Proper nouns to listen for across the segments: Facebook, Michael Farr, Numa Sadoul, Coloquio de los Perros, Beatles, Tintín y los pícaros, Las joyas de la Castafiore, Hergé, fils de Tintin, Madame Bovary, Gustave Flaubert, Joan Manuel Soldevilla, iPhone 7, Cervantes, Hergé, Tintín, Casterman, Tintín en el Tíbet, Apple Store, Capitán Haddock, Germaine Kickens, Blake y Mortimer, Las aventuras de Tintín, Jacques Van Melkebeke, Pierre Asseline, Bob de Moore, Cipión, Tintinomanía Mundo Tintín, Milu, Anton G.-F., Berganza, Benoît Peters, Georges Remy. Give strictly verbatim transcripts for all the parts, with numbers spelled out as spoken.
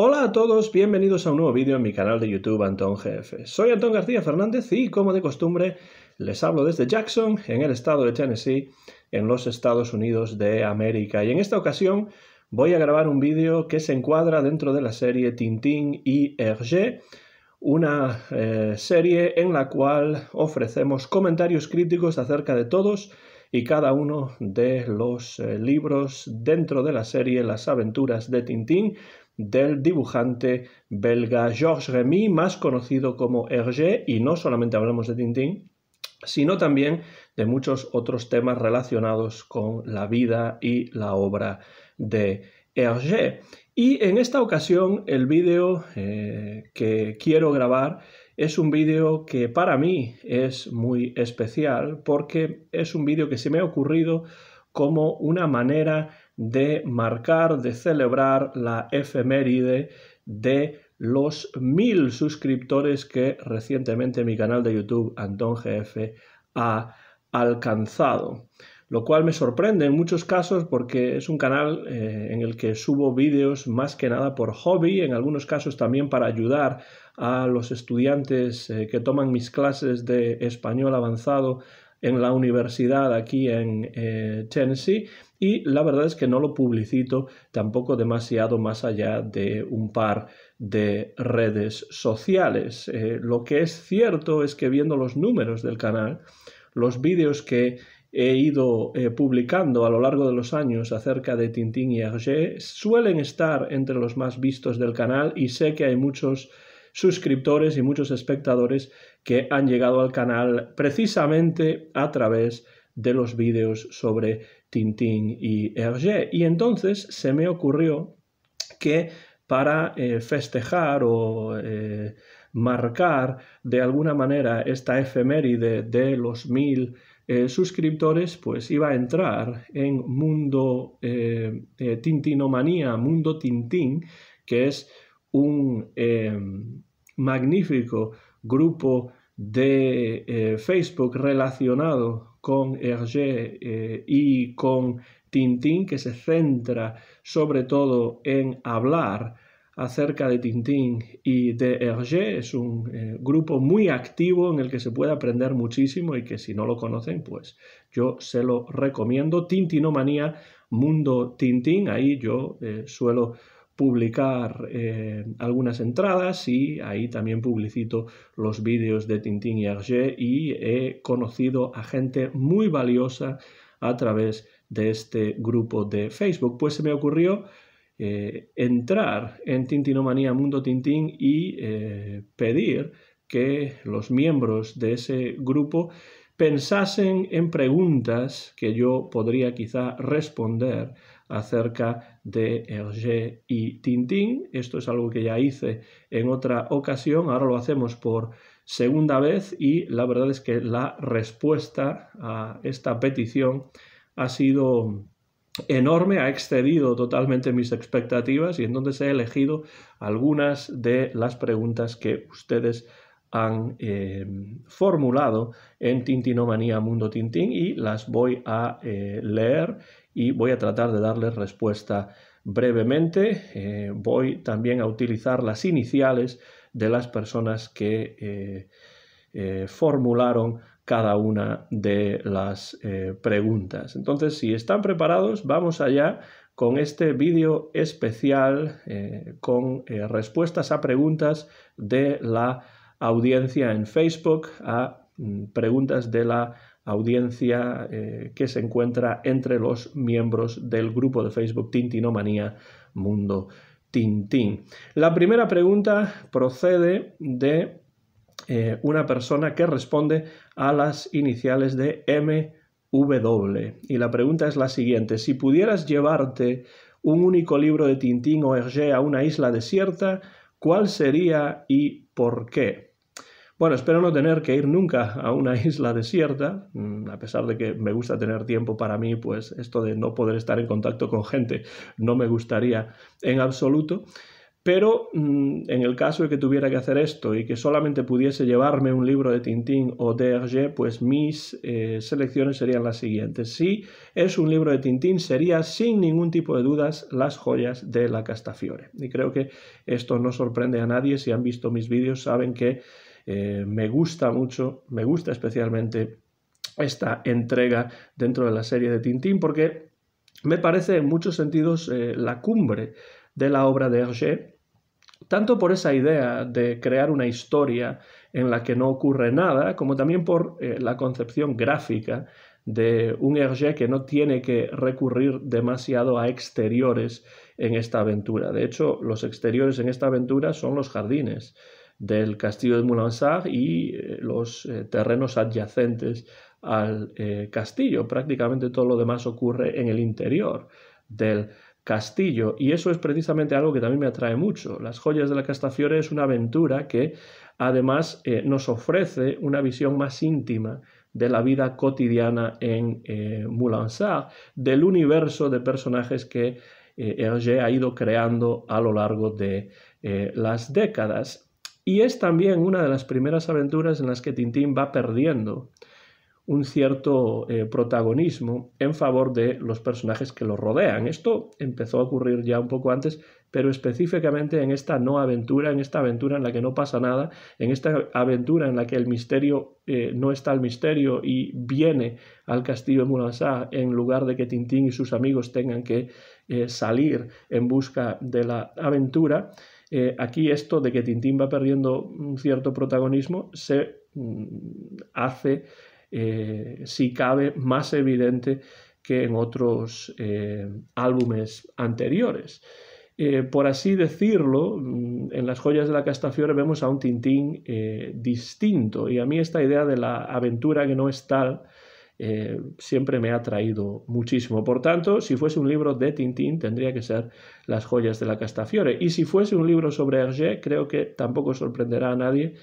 Hola a todos, bienvenidos a un nuevo vídeo en mi canal de YouTube Antón G F. Soy Antón García Fernández y, como de costumbre, les hablo desde Jackson, en el estado de Tennessee, en los Estados Unidos de América. Y en esta ocasión voy a grabar un vídeo que se encuadra dentro de la serie Tintín y Hergé, una eh, serie en la cual ofrecemos comentarios críticos acerca de todos y cada uno de los eh, libros dentro de la serie Las aventuras de Tintín, del dibujante belga Georges Remy, más conocido como Hergé, y no solamente hablamos de Tintín, sino también de muchos otros temas relacionados con la vida y la obra de Hergé. Y en esta ocasión el vídeo eh, que quiero grabar es un vídeo que para mí es muy especial, porque es un vídeo que se me ha ocurrido como una manera de marcar, de celebrar la efeméride de los mil suscriptores que recientemente mi canal de YouTube, Antón G F, ha alcanzado. Lo cual me sorprende en muchos casos porque es un canal eh, en el que subo vídeos más que nada por hobby, en algunos casos también para ayudar a los estudiantes eh, que toman mis clases de español avanzado en la universidad aquí en eh, Tennessee, y la verdad es que no lo publicito tampoco demasiado más allá de un par de redes sociales. Eh, lo que es cierto es que, viendo los números del canal, los vídeos que he ido eh, publicando a lo largo de los años acerca de Tintín y Hergé suelen estar entre los más vistos del canal, y sé que hay muchos suscriptores y muchos espectadores que han llegado al canal precisamente a través de los vídeos sobre Tintín y Hergé. Y entonces se me ocurrió que para eh, festejar o eh, marcar de alguna manera esta efeméride de los mil eh, suscriptores, pues iba a entrar en Mundo eh, eh, Tintinomanía, Mundo Tintín, que es un eh, magnífico grupo de eh, Facebook relacionado con Hergé eh, y con Tintín, que se centra sobre todo en hablar acerca de Tintín y de Hergé. Es un eh, grupo muy activo en el que se puede aprender muchísimo y que, si no lo conocen, pues yo se lo recomiendo. Tintinomanía, Mundo Tintín, ahí yo eh, suelo publicar eh, algunas entradas, y ahí también publicito los vídeos de Tintín y Hergé, y he conocido a gente muy valiosa a través de este grupo de Facebook. Pues se me ocurrió eh, entrar en Tintinomanía Mundo Tintín y eh, pedir que los miembros de ese grupo pensasen en preguntas que yo podría quizá responder acerca de Hergé y Tintín. Esto es algo que ya hice en otra ocasión, ahora lo hacemos por segunda vez, y la verdad es que la respuesta a esta petición ha sido enorme, ha excedido totalmente mis expectativas, y entonces he elegido algunas de las preguntas que ustedes han eh, formulado en Tintinomanía Mundo Tintín, y las voy a eh, leer y voy a tratar de darles respuesta brevemente. Eh, voy también a utilizar las iniciales de las personas que eh, eh, formularon cada una de las eh, preguntas. Entonces, si están preparados, vamos allá con este vídeo especial eh, con eh, respuestas a preguntas de la audiencia en Facebook, a preguntas de la audiencia eh, que se encuentra entre los miembros del grupo de Facebook Tintinomanía Mundo Tintín. La primera pregunta procede de eh, una persona que responde a las iniciales de M W, y la pregunta es la siguiente: si pudieras llevarte un único libro de Tintín o Hergé a una isla desierta, ¿cuál sería y por qué? Bueno, espero no tener que ir nunca a una isla desierta, a pesar de que me gusta tener tiempo para mí, pues esto de no poder estar en contacto con gente no me gustaría en absoluto. Pero mmm, en el caso de que tuviera que hacer esto y que solamente pudiese llevarme un libro de Tintín o de Hergé, pues mis eh, selecciones serían las siguientes. Si es un libro de Tintín, sería sin ningún tipo de dudas Las joyas de la Castafiore. Y creo que esto no sorprende a nadie. Si han visto mis vídeos saben que eh, me gusta mucho, me gusta especialmente esta entrega dentro de la serie de Tintín, porque me parece en muchos sentidos eh, la cumbre de la obra de Hergé, tanto por esa idea de crear una historia en la que no ocurre nada, como también por eh, la concepción gráfica de un Hergé que no tiene que recurrir demasiado a exteriores en esta aventura. De hecho, los exteriores en esta aventura son los jardines del castillo de Moulinsart y eh, los eh, terrenos adyacentes al eh, castillo. Prácticamente todo lo demás ocurre en el interior del castillo, y eso es precisamente algo que también me atrae mucho. Las joyas de la Castafiore es una aventura que además eh, nos ofrece una visión más íntima de la vida cotidiana en eh, Moulinsart, del universo de personajes que eh, Hergé ha ido creando a lo largo de eh, las décadas. Y es también una de las primeras aventuras en las que Tintín va perdiendo un cierto eh, protagonismo en favor de los personajes que lo rodean. Esto empezó a ocurrir ya un poco antes, pero específicamente en esta no aventura, en esta aventura en la que no pasa nada, en esta aventura en la que el misterio eh, no está al misterio y viene al castillo de Moulinsart en lugar de que Tintín y sus amigos tengan que eh, salir en busca de la aventura. Eh, aquí esto de que Tintín va perdiendo un cierto protagonismo se mm, hace... Eh, si cabe, más evidente que en otros eh, álbumes anteriores. Eh, por así decirlo, en Las joyas de la Castafiore vemos a un Tintín eh, distinto, y a mí esta idea de la aventura que no es tal eh, siempre me ha atraído muchísimo. Por tanto, si fuese un libro de Tintín tendría que ser Las joyas de la Castafiore, y si fuese un libro sobre Hergé creo que tampoco sorprenderá a nadie.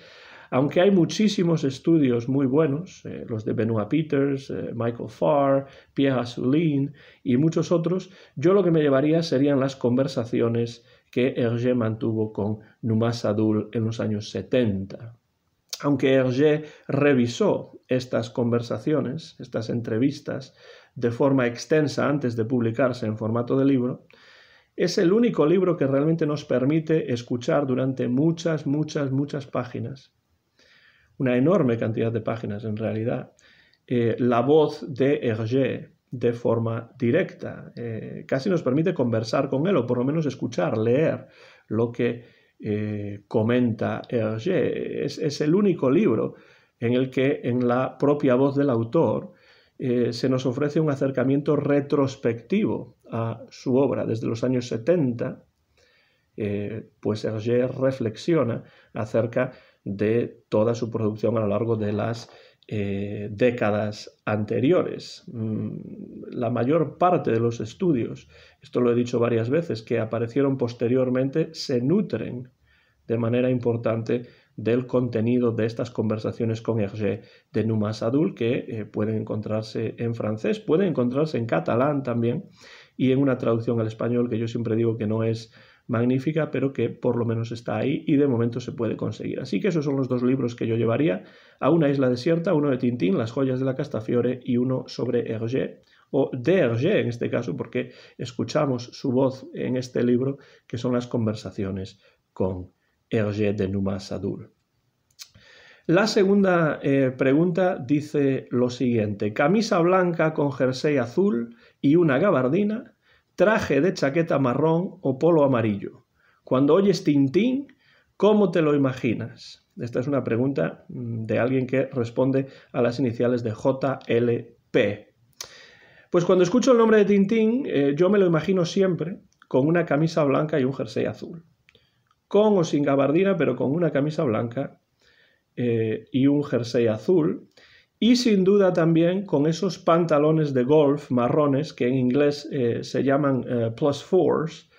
Aunque hay muchísimos estudios muy buenos, eh, los de Benoît Peters, eh, Michael Farr, Pierre Asseline y muchos otros, yo lo que me llevaría serían las conversaciones que Hergé mantuvo con Numa Sadoul en los años setenta. Aunque Hergé revisó estas conversaciones, estas entrevistas, de forma extensa antes de publicarse en formato de libro, es el único libro que realmente nos permite escuchar durante muchas, muchas, muchas páginas, una enorme cantidad de páginas en realidad, eh, la voz de Hergé de forma directa. Eh, casi nos permite conversar con él, o por lo menos escuchar, leer lo que eh, comenta Hergé. Es, es el único libro en el que en la propia voz del autor eh, se nos ofrece un acercamiento retrospectivo a su obra desde los años setenta, eh, pues Hergé reflexiona acerca de toda su producción a lo largo de las eh, décadas anteriores. La mayor parte de los estudios, esto lo he dicho varias veces, que aparecieron posteriormente, se nutren de manera importante del contenido de estas conversaciones con Hergé de Numa Sadoul, que eh, pueden encontrarse en francés, pueden encontrarse en catalán también, y en una traducción al español que yo siempre digo que no es magnífica, pero que por lo menos está ahí y de momento se puede conseguir. Así que esos son los dos libros que yo llevaría a una isla desierta: uno de Tintín, Las joyas de la Castafiore, y uno sobre Hergé, o de Hergé en este caso, porque escuchamos su voz en este libro, que son las conversaciones con Hergé de Numa Sadoul. La segunda eh, pregunta dice lo siguiente: camisa blanca con jersey azul y una gabardina, traje de chaqueta marrón o polo amarillo. Cuando oyes Tintín, ¿cómo te lo imaginas? Esta es una pregunta de alguien que responde a las iniciales de J L P. Pues cuando escucho el nombre de Tintín, eh, yo me lo imagino siempre con una camisa blanca y un jersey azul. Con o sin gabardina, pero con una camisa blanca eh, y un jersey azul. Y sin duda también con esos pantalones de golf marrones que en inglés eh, se llaman eh, plus fours,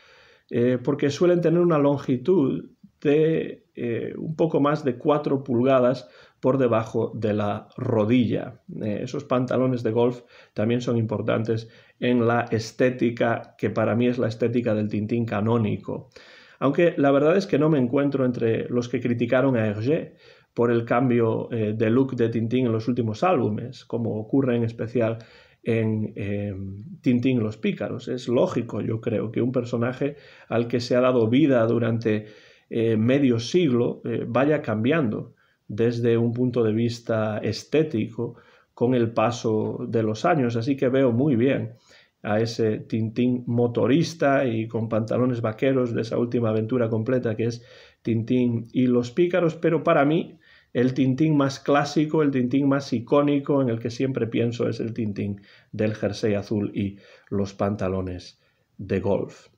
eh, porque suelen tener una longitud de eh, un poco más de cuatro pulgadas por debajo de la rodilla. Eh, esos pantalones de golf también son importantes en la estética, que para mí es la estética del Tintín canónico. Aunque la verdad es que no me encuentro entre los que criticaron a Hergé por el cambio eh, de look de Tintín en los últimos álbumes, como ocurre en especial en eh, Tintín y los pícaros. Es lógico, yo creo, que un personaje al que se ha dado vida durante eh, medio siglo eh, vaya cambiando desde un punto de vista estético con el paso de los años. Así que veo muy bien a ese Tintín motorista y con pantalones vaqueros de esa última aventura completa que es Tintín y los pícaros, pero para mí el Tintín más clásico, el Tintín más icónico en el que siempre pienso es el Tintín del jersey azul y los pantalones de golf.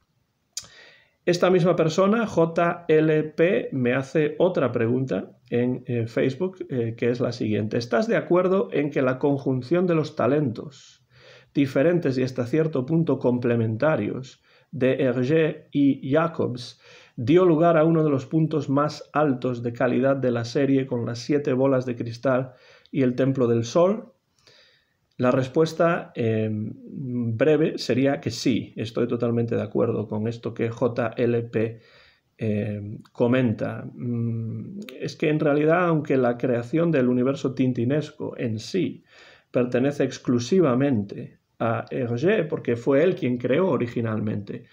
Esta misma persona, J L P, me hace otra pregunta en eh, Facebook, eh, que es la siguiente. ¿Estás de acuerdo en que la conjunción de los talentos diferentes y hasta cierto punto complementarios de Hergé y Jacobs dio lugar a uno de los puntos más altos de calidad de la serie con las siete bolas de cristal y el templo del sol? La respuesta eh, breve sería que sí, estoy totalmente de acuerdo con esto que J L P eh, comenta. Es que en realidad, aunque la creación del universo tintinesco en sí pertenece exclusivamente a Hergé, porque fue él quien creó originalmente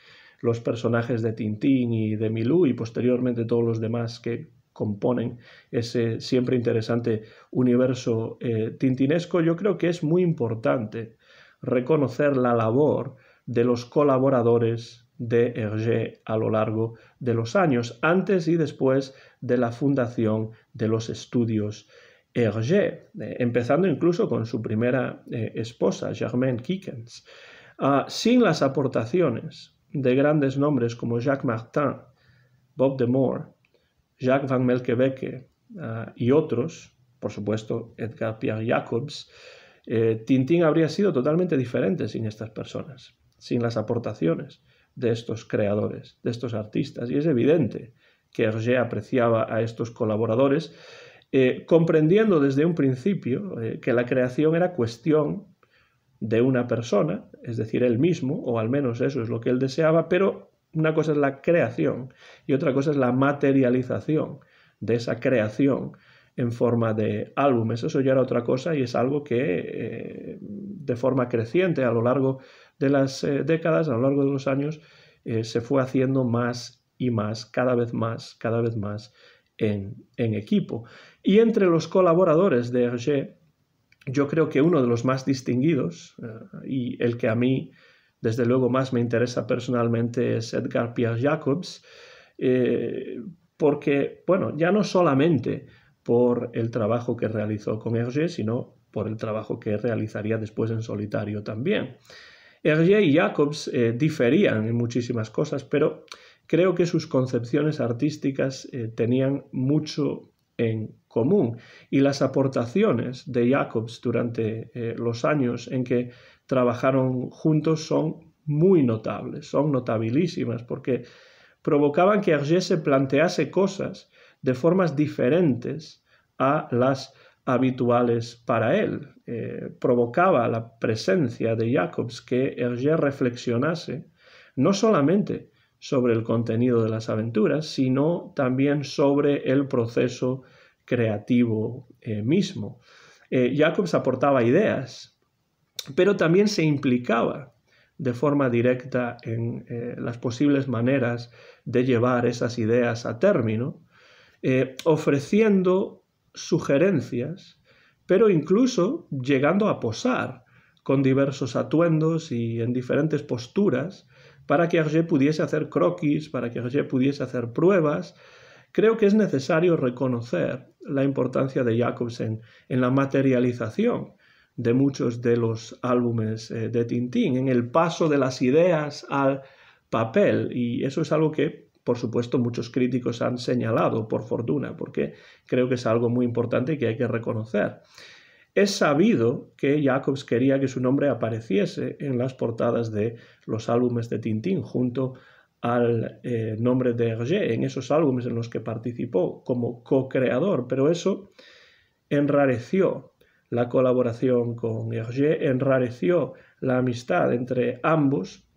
los personajes de Tintín y de Milu y posteriormente todos los demás que componen ese siempre interesante universo eh, tintinesco, yo creo que es muy importante reconocer la labor de los colaboradores de Hergé a lo largo de los años, antes y después de la fundación de los estudios Hergé, eh, empezando incluso con su primera eh, esposa, Germaine Kickens. Ah, sin las aportaciones de grandes nombres como Jacques Martin, Bob de Moore, Jacques Van Melkebeke uh, y otros, por supuesto Edgar Pierre Jacobs, eh, Tintín habría sido totalmente diferente sin estas personas, sin las aportaciones de estos creadores, de estos artistas. Y es evidente que Hergé apreciaba a estos colaboradores, eh, comprendiendo desde un principio eh, que la creación era cuestión de una persona, es decir, él mismo, o al menos eso es lo que él deseaba, pero una cosa es la creación y otra cosa es la materialización de esa creación en forma de álbumes. Eso ya era otra cosa y es algo que eh, de forma creciente a lo largo de las eh, décadas, a lo largo de los años, eh, se fue haciendo más y más, cada vez más, cada vez más en, en equipo. Y entre los colaboradores de Hergé, yo creo que uno de los más distinguidos uh, y el que a mí, desde luego, más me interesa personalmente es Edgar Pierre Jacobs, eh, porque, bueno, ya no solamente por el trabajo que realizó con Hergé, sino por el trabajo que realizaría después en solitario también. Hergé y Jacobs eh, diferían en muchísimas cosas, pero creo que sus concepciones artísticas eh, tenían mucho en común, y las aportaciones de Jacobs durante eh, los años en que trabajaron juntos son muy notables, son notabilísimas, porque provocaban que Hergé se plantease cosas de formas diferentes a las habituales para él. Eh, provocaba la presencia de Jacobs que Hergé reflexionase no solamente sobre el contenido de las aventuras, sino también sobre el proceso creativo eh, mismo. Eh, Jacobs aportaba ideas, pero también se implicaba de forma directa en eh, las posibles maneras de llevar esas ideas a término, eh, ofreciendo sugerencias, pero incluso llegando a posar con diversos atuendos y en diferentes posturas, para que Hergé pudiese hacer croquis, para que Hergé pudiese hacer pruebas. Creo que es necesario reconocer la importancia de Jacobs en, en la materialización de muchos de los álbumes eh, de Tintín, en el paso de las ideas al papel, y eso es algo que, por supuesto, muchos críticos han señalado, por fortuna, porque creo que es algo muy importante y que hay que reconocer. Es sabido que Jacobs quería que su nombre apareciese en las portadas de los álbumes de Tintín, junto al eh, nombre de Hergé, en esos álbumes en los que participó como co-creador, pero eso enrareció la colaboración con Hergé, enrareció la amistad entre ambos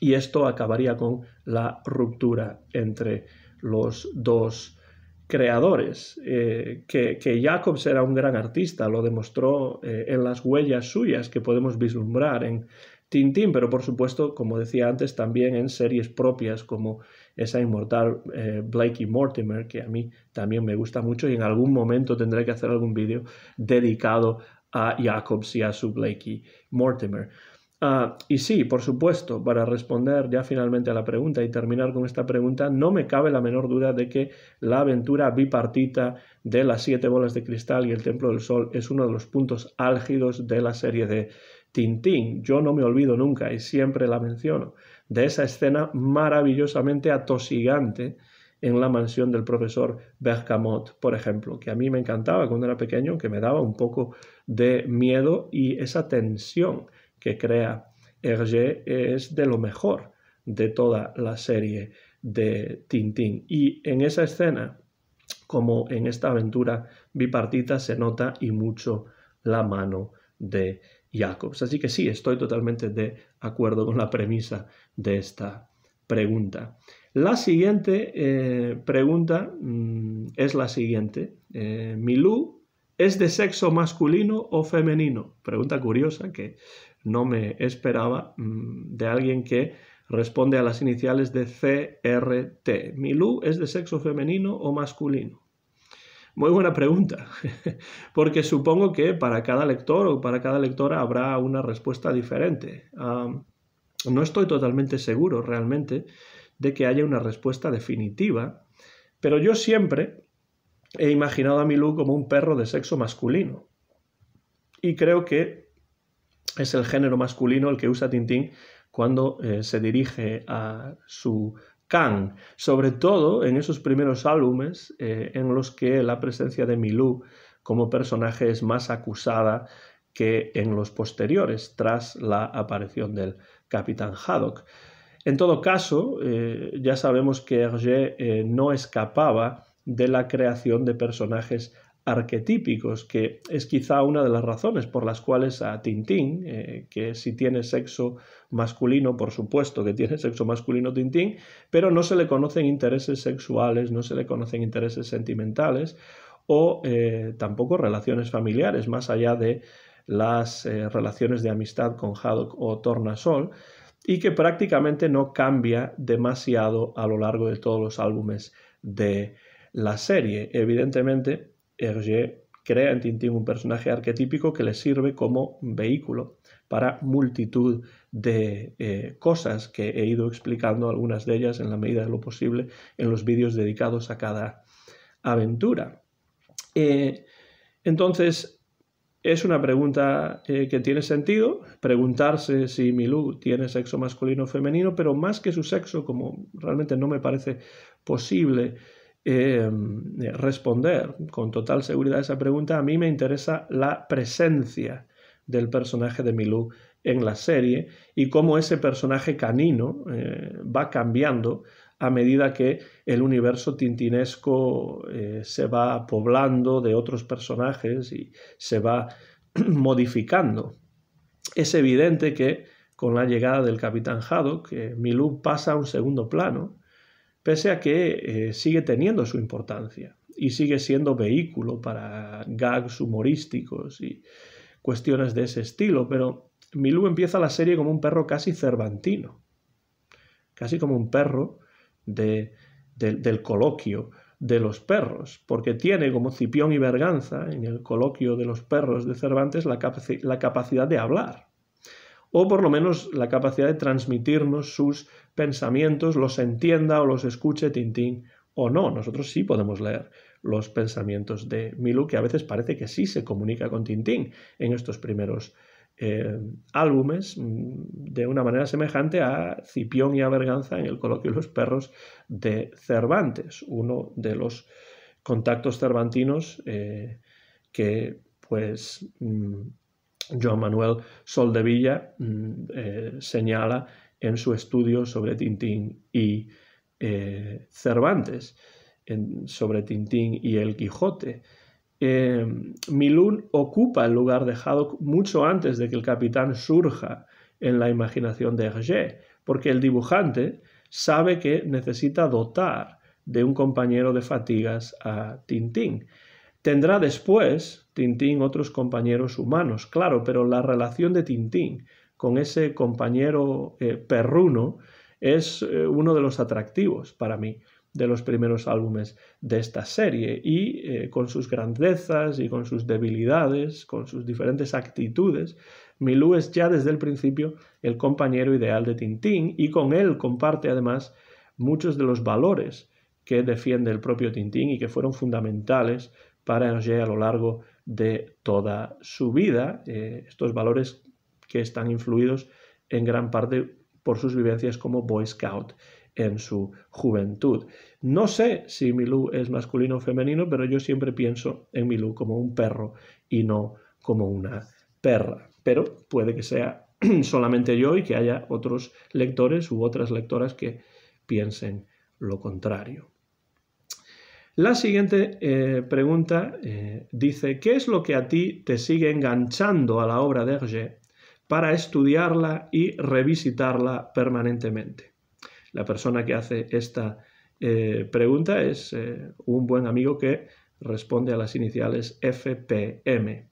y esto acabaría con la ruptura entre los dos creadores, eh, que, que Jacobs era un gran artista, lo demostró eh, en las huellas suyas que podemos vislumbrar en Tintín, pero por supuesto, como decía antes, también en series propias como esa inmortal eh, Blake y Mortimer, que a mí también me gusta mucho, y en algún momento tendré que hacer algún vídeo dedicado a Jacobs y a su Blake y Mortimer. Uh, y sí, por supuesto, para responder ya finalmente a la pregunta y terminar con esta pregunta, no me cabe la menor duda de que la aventura bipartita de las siete bolas de cristal y el Templo del Sol es uno de los puntos álgidos de la serie de Tintín. Yo no me olvido nunca, y siempre la menciono, de esa escena maravillosamente atosigante en la mansión del profesor Bergamot, por ejemplo, que a mí me encantaba cuando era pequeño, que me daba un poco de miedo, y esa tensión que crea Hergé es de lo mejor de toda la serie de Tintín. Y en esa escena, como en esta aventura bipartita, se nota y mucho la mano de Jacobs. Así que sí, estoy totalmente de acuerdo con la premisa de esta pregunta. La siguiente eh, pregunta mmm, es la siguiente. Eh, Milú, ¿es de sexo masculino o femenino? Pregunta curiosa que no me esperaba de alguien que responde a las iniciales de C R T. ¿Milú es de sexo femenino o masculino? Muy buena pregunta, porque supongo que para cada lector o para cada lectora habrá una respuesta diferente. Um, no estoy totalmente seguro realmente de que haya una respuesta definitiva, pero yo siempre he imaginado a Milú como un perro de sexo masculino. Y creo que es el género masculino el que usa Tintín cuando eh, se dirige a su can, sobre todo en esos primeros álbumes eh, en los que la presencia de Milú como personaje es más acusada que en los posteriores, tras la aparición del Capitán Haddock. En todo caso, eh, ya sabemos que Hergé eh, no escapaba de la creación de personajes arquetípicos, que es quizá una de las razones por las cuales a Tintín, eh, que si tiene sexo masculino, por supuesto que tiene sexo masculino Tintín, pero no se le conocen intereses sexuales, no se le conocen intereses sentimentales o eh, tampoco relaciones familiares, más allá de las eh, relaciones de amistad con Haddock o Tornasol, y que prácticamente no cambia demasiado a lo largo de todos los álbumes de la serie. Evidentemente, Hergé crea en Tintín un personaje arquetípico que le sirve como vehículo para multitud de eh, cosas que he ido explicando, algunas de ellas en la medida de lo posible en los vídeos dedicados a cada aventura. Eh, entonces, es una pregunta eh, que tiene sentido, preguntarse si Milú tiene sexo masculino o femenino, pero más que su sexo, como realmente no me parece posible Eh, responder con total seguridad a esa pregunta, a mí me interesa la presencia del personaje de Milú en la serie y cómo ese personaje canino eh, va cambiando a medida que el universo tintinesco eh, se va poblando de otros personajes y se va modificando. Es evidente que con la llegada del Capitán Haddock, eh, Milú pasa a un segundo plano, pese a que eh, sigue teniendo su importancia y sigue siendo vehículo para gags humorísticos y cuestiones de ese estilo, pero Milú empieza la serie como un perro casi cervantino, casi como un perro de, de, del coloquio de los perros, porque tiene como Cipión y Berganza en el Coloquio de los Perros de Cervantes la, capaci la capacidad de hablar, o por lo menos la capacidad de transmitirnos sus pensamientos, los entienda o los escuche Tintín o no. Nosotros sí podemos leer los pensamientos de Milú, que a veces parece que sí se comunica con Tintín en estos primeros eh, álbumes, de una manera semejante a Cipión y a Berganza en el Coloquio de los Perros de Cervantes, uno de los contactos cervantinos eh, que, pues, Mm, Joan Manuel Soldevilla eh, señala en su estudio sobre Tintín y eh, Cervantes, en, sobre Tintín y el Quijote. Eh, Milú ocupa el lugar de Haddock mucho antes de que el capitán surja en la imaginación de Hergé. porque el dibujante sabe que necesita dotar de un compañero de fatigas a Tintín. Tendrá después Tintín otros compañeros humanos, claro, pero la relación de Tintín con ese compañero eh, perruno es eh, uno de los atractivos para mí de los primeros álbumes de esta serie, y eh, con sus grandezas y con sus debilidades, con sus diferentes actitudes, Milú es ya desde el principio el compañero ideal de Tintín, y con él comparte además muchos de los valores que defiende el propio Tintín y que fueron fundamentales para Hergé a lo largo de toda su vida, eh, estos valores que están influidos en gran parte por sus vivencias como Boy Scout en su juventud. No sé si Milú es masculino o femenino, pero yo siempre pienso en Milú como un perro y no como una perra. Pero puede que sea solamente yo y que haya otros lectores u otras lectoras que piensen lo contrario. La siguiente eh, pregunta eh, dice: ¿qué es lo que a ti te sigue enganchando a la obra de Hergé para estudiarla y revisitarla permanentemente? La persona que hace esta eh, pregunta es eh, un buen amigo que responde a las iniciales F P M.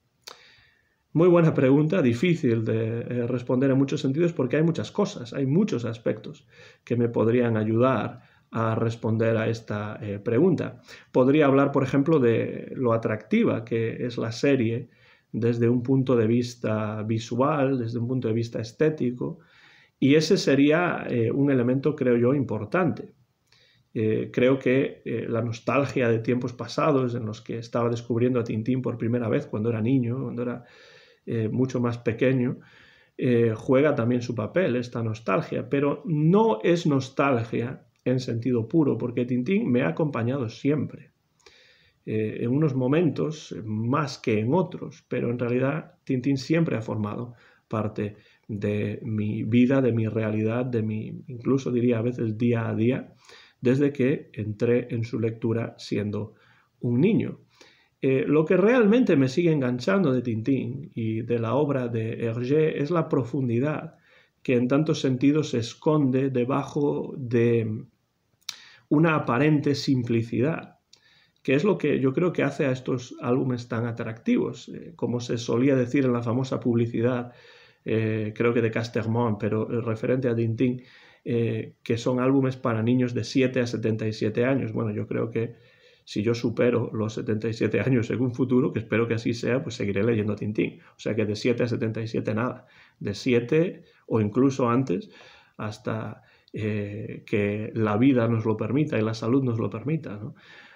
Muy buena pregunta, difícil de eh, responder en muchos sentidos, porque hay muchas cosas, hay muchos aspectos que me podrían ayudar a responder a esta eh, pregunta. Podría hablar, por ejemplo, de lo atractiva que es la serie desde un punto de vista visual, desde un punto de vista estético, y ese sería eh, un elemento, creo yo, importante. Eh, creo que eh, la nostalgia de tiempos pasados en los que estaba descubriendo a Tintín por primera vez cuando era niño, cuando era eh, mucho más pequeño, eh, juega también su papel, esta nostalgia, pero no es nostalgia en sentido puro, porque Tintín me ha acompañado siempre, eh, en unos momentos más que en otros, pero en realidad Tintín siempre ha formado parte de mi vida, de mi realidad, de mi, incluso diría a veces día a día, desde que entré en su lectura siendo un niño. Eh, lo que realmente me sigue enganchando de Tintín y de la obra de Hergé es la profundidad que en tantos sentidos se esconde debajo de una aparente simplicidad, que es lo que yo creo que hace a estos álbumes tan atractivos, eh, como se solía decir en la famosa publicidad, Eh, creo que de Casterman, pero referente a Tintín, eh, que son álbumes para niños de siete a setenta y siete años. Bueno, yo creo que si yo supero los setenta y siete años en un futuro, que espero que así sea, pues seguiré leyendo a Tintín. O sea que de siete a setenta y siete nada, de siete o incluso antes, hasta eh, que la vida nos lo permita y la salud nos lo permita, ¿no?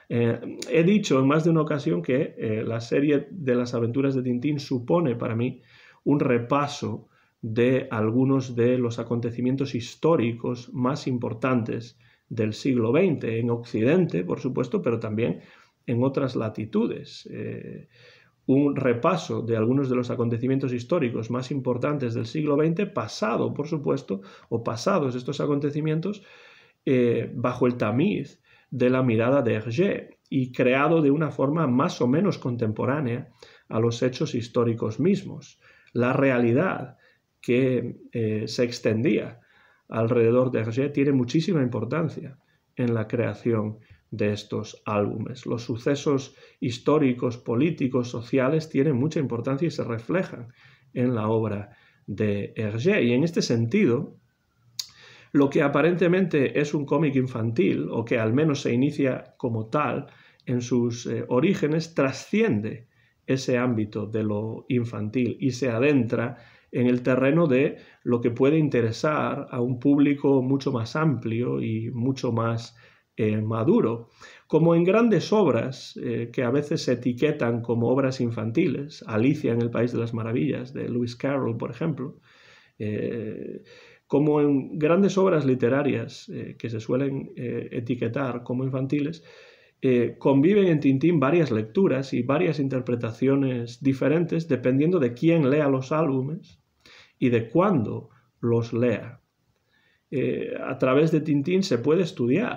Eh, he dicho en más de una ocasión que eh, la serie de las aventuras de Tintín supone para mí un repaso de algunos de los acontecimientos históricos más importantes del siglo veinte, en Occidente, por supuesto, pero también en otras latitudes. Eh, un repaso de algunos de los acontecimientos históricos más importantes del siglo veinte, pasado, por supuesto, o pasados estos acontecimientos, eh, bajo el tamiz de la mirada de Hergé y creado de una forma más o menos contemporánea a los hechos históricos mismos. La realidad que eh, se extendía alrededor de Hergé tiene muchísima importancia en la creación de estos álbumes. Los sucesos históricos, políticos, sociales tienen mucha importancia y se reflejan en la obra de Hergé. Y en este sentido, lo que aparentemente es un cómic infantil, o que al menos se inicia como tal en sus eh, orígenes, trasciende ese ámbito de lo infantil y se adentra en el terreno de lo que puede interesar a un público mucho más amplio y mucho más eh, maduro. Como en grandes obras eh, que a veces se etiquetan como obras infantiles, Alicia en el País de las Maravillas, de Lewis Carroll, por ejemplo, eh, como en grandes obras literarias eh, que se suelen eh, etiquetar como infantiles, Eh, conviven en Tintín varias lecturas y varias interpretaciones diferentes dependiendo de quién lea los álbumes y de cuándo los lea. Eh, a través de Tintín se puede estudiar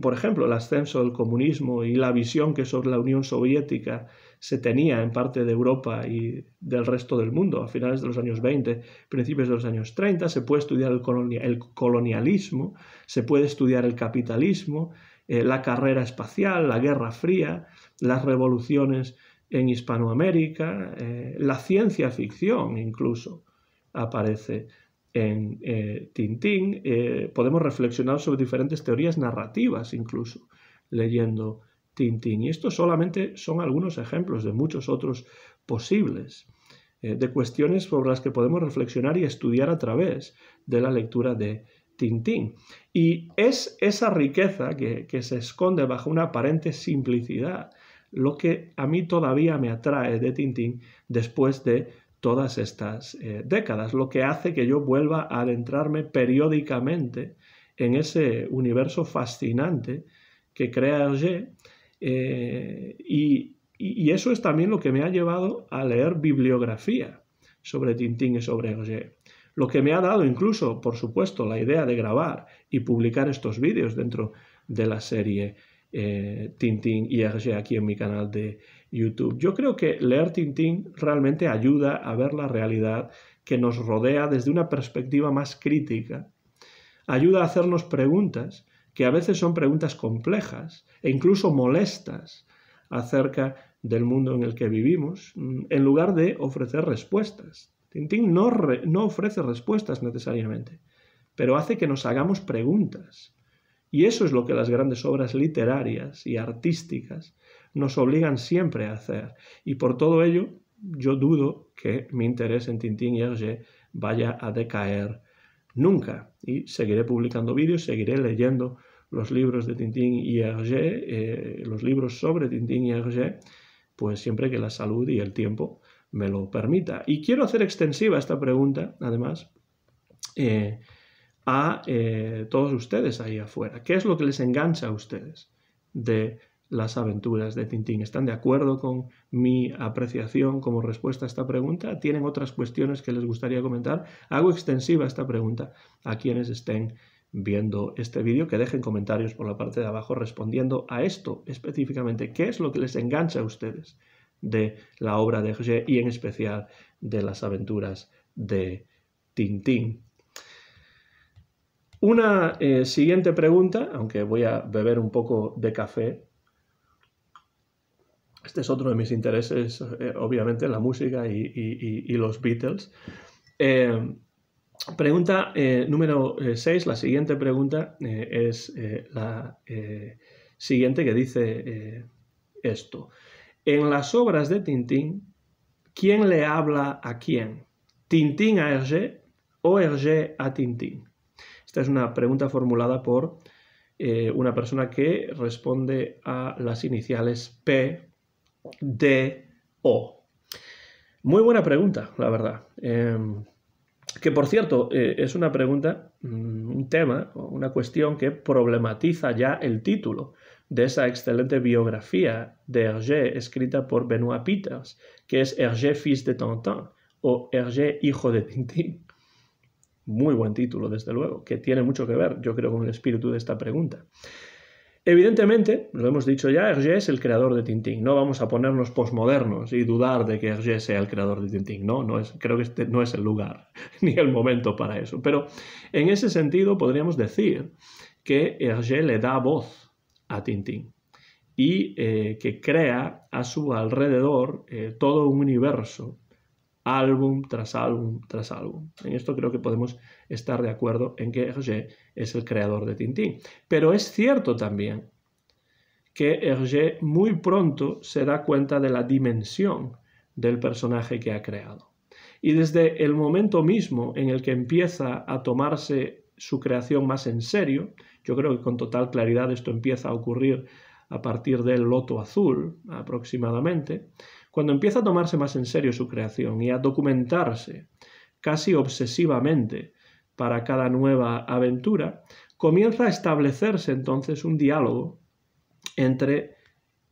por ejemplo, el ascenso del comunismo y la visión que sobre la Unión Soviética se tenía en parte de Europa y del resto del mundo a finales de los años veinte, principios de los años treinta, se puede estudiar el, colonia el colonialismo, se puede estudiar el capitalismo, eh, la carrera espacial, la Guerra Fría, las revoluciones en Hispanoamérica, eh, la ciencia ficción incluso aparece en eh, Tintín. Eh, podemos reflexionar sobre diferentes teorías narrativas incluso leyendo Tintín. Y estos solamente son algunos ejemplos de muchos otros posibles, eh, de cuestiones sobre las que podemos reflexionar y estudiar a través de la lectura de Tintín. Y es esa riqueza que, que se esconde bajo una aparente simplicidad lo que a mí todavía me atrae de Tintín después de todas estas eh, décadas, lo que hace que yo vuelva a adentrarme periódicamente en ese universo fascinante que crea Hergé, eh, y, y eso es también lo que me ha llevado a leer bibliografía sobre Tintín y sobre Hergé, lo que me ha dado incluso, por supuesto, la idea de grabar y publicar estos vídeos dentro de la serie Eh, Tintín y Hergé aquí en mi canal de YouTube. Yo creo que leer Tintín realmente ayuda a ver la realidad que nos rodea desde una perspectiva más crítica, ayuda a hacernos preguntas que a veces son preguntas complejas e incluso molestas acerca del mundo en el que vivimos, en lugar de ofrecer respuestas. Tintín no, re, no ofrece respuestas necesariamente, pero hace que nos hagamos preguntas. Y eso es lo que las grandes obras literarias y artísticas nos obligan siempre a hacer. Y por todo ello, yo dudo que mi interés en Tintín y Hergé vaya a decaer nunca. Y seguiré publicando vídeos, seguiré leyendo los libros de Tintín y Hergé, eh, los libros sobre Tintín y Hergé, pues siempre que la salud y el tiempo me lo permita. Y quiero hacer extensiva esta pregunta, además, eh, a eh, todos ustedes ahí afuera. ¿Qué es lo que les engancha a ustedes de las aventuras de Tintín? ¿Están de acuerdo con mi apreciación como respuesta a esta pregunta? ¿Tienen otras cuestiones que les gustaría comentar? Hago extensiva esta pregunta a quienes estén viendo este vídeo, que dejen comentarios por la parte de abajo respondiendo a esto específicamente. ¿Qué es lo que les engancha a ustedes de la obra de Hergé y en especial de las aventuras de Tintín? Una eh, siguiente pregunta, aunque voy a beber un poco de café. Este es otro de mis intereses, eh, obviamente, la música y, y, y los Beatles. Eh, pregunta eh, número seis, la siguiente pregunta eh, es eh, la eh, siguiente, que dice eh, esto. En las obras de Tintín, ¿quién le habla a quién? ¿Tintín a Hergé o Hergé a Tintín? Esta es una pregunta formulada por eh, una persona que responde a las iniciales P, D, O. Muy buena pregunta, la verdad. Eh, que, por cierto, eh, es una pregunta, un tema, una cuestión que problematiza ya el título de esa excelente biografía de Hergé escrita por Benoît Peters, que es Hergé, fils de Tintin, o Hergé, hijo de Tintín. Muy buen título, desde luego, que tiene mucho que ver, yo creo, con el espíritu de esta pregunta. Evidentemente, lo hemos dicho ya, Hergé es el creador de Tintín. No vamos a ponernos posmodernos y dudar de que Hergé sea el creador de Tintín. No, no es, creo que este no es el lugar ni el momento para eso. Pero en ese sentido podríamos decir que Hergé le da voz a Tintín y eh, que crea a su alrededor eh, todo un universo, álbum tras álbum tras álbum. En esto creo que podemos estar de acuerdo en que Hergé es el creador de Tintín. Pero es cierto también que Hergé muy pronto se da cuenta de la dimensión del personaje que ha creado. Y desde el momento mismo en el que empieza a tomarse su creación más en serio, yo creo que con total claridad esto empieza a ocurrir a partir del Loto Azul aproximadamente, cuando empieza a tomarse más en serio su creación y a documentarse casi obsesivamente para cada nueva aventura, comienza a establecerse entonces un diálogo entre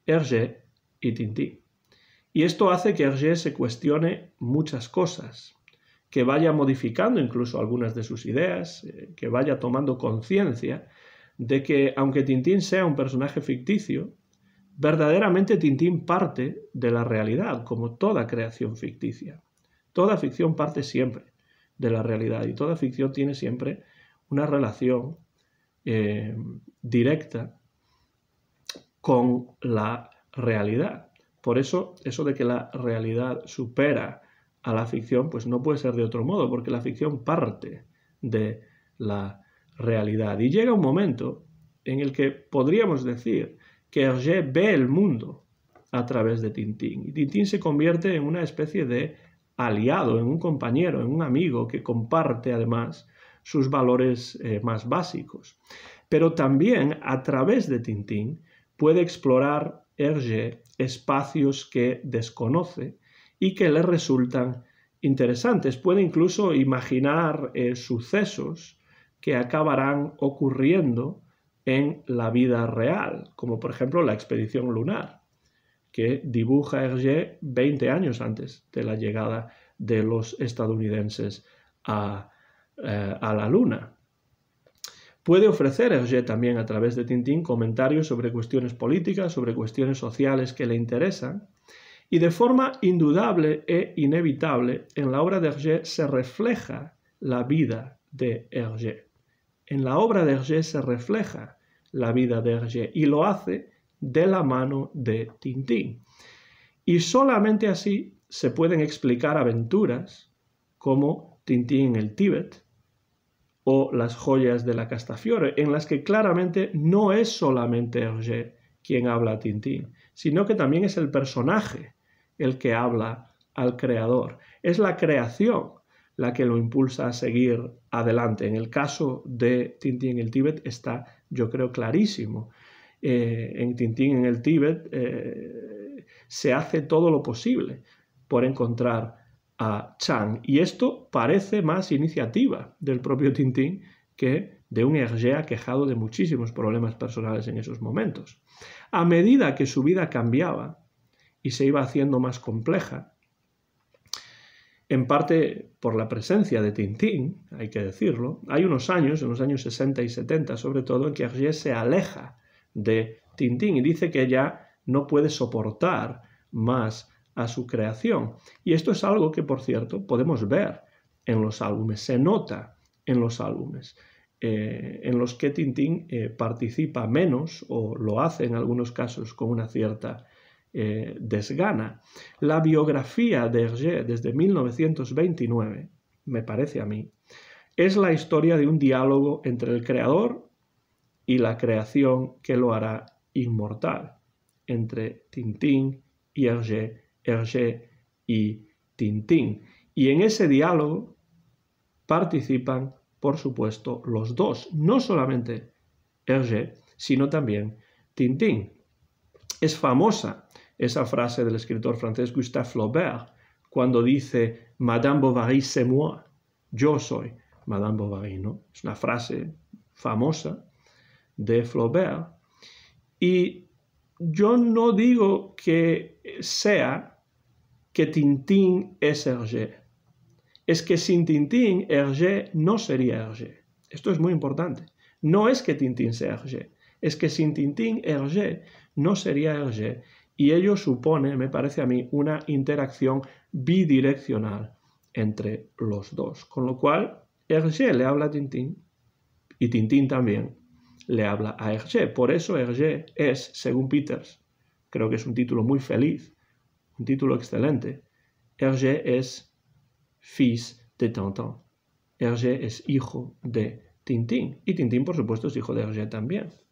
Hergé y Tintín. Y esto hace que Hergé se cuestione muchas cosas, que vaya modificando incluso algunas de sus ideas, que vaya tomando conciencia de que, aunque Tintín sea un personaje ficticio, verdaderamente Tintín parte de la realidad, como toda creación ficticia. Toda ficción parte siempre de la realidad y toda ficción tiene siempre una relación eh, directa con la realidad. Por eso, eso de que la realidad supera a la ficción, pues no puede ser de otro modo, porque la ficción parte de la realidad. Y llega un momento en el que podríamos decir que Hergé ve el mundo a través de Tintín. Y Tintín se convierte en una especie de aliado, en un compañero, en un amigo que comparte además sus valores eh, más básicos. Pero también a través de Tintín puede explorar Hergé espacios que desconoce y que le resultan interesantes. Puede incluso imaginar eh, sucesos que acabarán ocurriendo en la vida real, como por ejemplo la expedición lunar, que dibuja Hergé veinte años antes de la llegada de los estadounidenses a, eh, a la Luna. Puede ofrecer Hergé también a través de Tintín comentarios sobre cuestiones políticas, sobre cuestiones sociales que le interesan, y de forma indudable e inevitable en la obra de Hergé se refleja la vida de Hergé. En la obra de Hergé se refleja la vida de Hergé y lo hace de la mano de Tintín. Y solamente así se pueden explicar aventuras como Tintín en el Tíbet o Las joyas de la Castafiore, en las que claramente no es solamente Hergé quien habla a Tintín, sino que también es el personaje el que habla al creador. Es la creación la que lo impulsa a seguir adelante. En el caso de Tintín en el Tíbet está, yo creo, clarísimo. Eh, en Tintín en el Tíbet eh, se hace todo lo posible por encontrar a Chang. Y esto parece más iniciativa del propio Tintín que de un Hergé aquejado de muchísimos problemas personales en esos momentos. A medida que su vida cambiaba y se iba haciendo más compleja, en parte por la presencia de Tintín, hay que decirlo, hay unos años, en los años sesenta y setenta sobre todo, en que Hergé se aleja de Tintín y dice que ya no puede soportar más a su creación. Y esto es algo que, por cierto, podemos ver en los álbumes, se nota en los álbumes, eh, en los que Tintín eh, participa menos o lo hace en algunos casos con una cierta Eh, desgana. La biografía de Hergé desde mil novecientos veintinueve, me parece a mí, es la historia de un diálogo entre el creador y la creación que lo hará inmortal, entre Tintín y Hergé, Hergé y Tintín. Y en ese diálogo participan, por supuesto, los dos, no solamente Hergé, sino también Tintín. Es famosa esa frase del escritor francés Gustave Flaubert, cuando dice «Madame Bovary, c'est moi», yo soy Madame Bovary, ¿no? Es una frase famosa de Flaubert. Y yo no digo que sea que Tintín es Hergé, es que sin Tintín, Hergé no sería Hergé. Esto es muy importante. No es que Tintín sea Hergé, es que sin Tintín, Hergé no sería Hergé, y ello supone, me parece a mí, una interacción bidireccional entre los dos. Con lo cual, Hergé le habla a Tintín, y Tintín también le habla a Hergé. Por eso Hergé es, según Peters, creo que es un título muy feliz, un título excelente, Hergé es fils de Tintin. Hergé es hijo de Tintín, y Tintín, por supuesto, es hijo de Hergé también.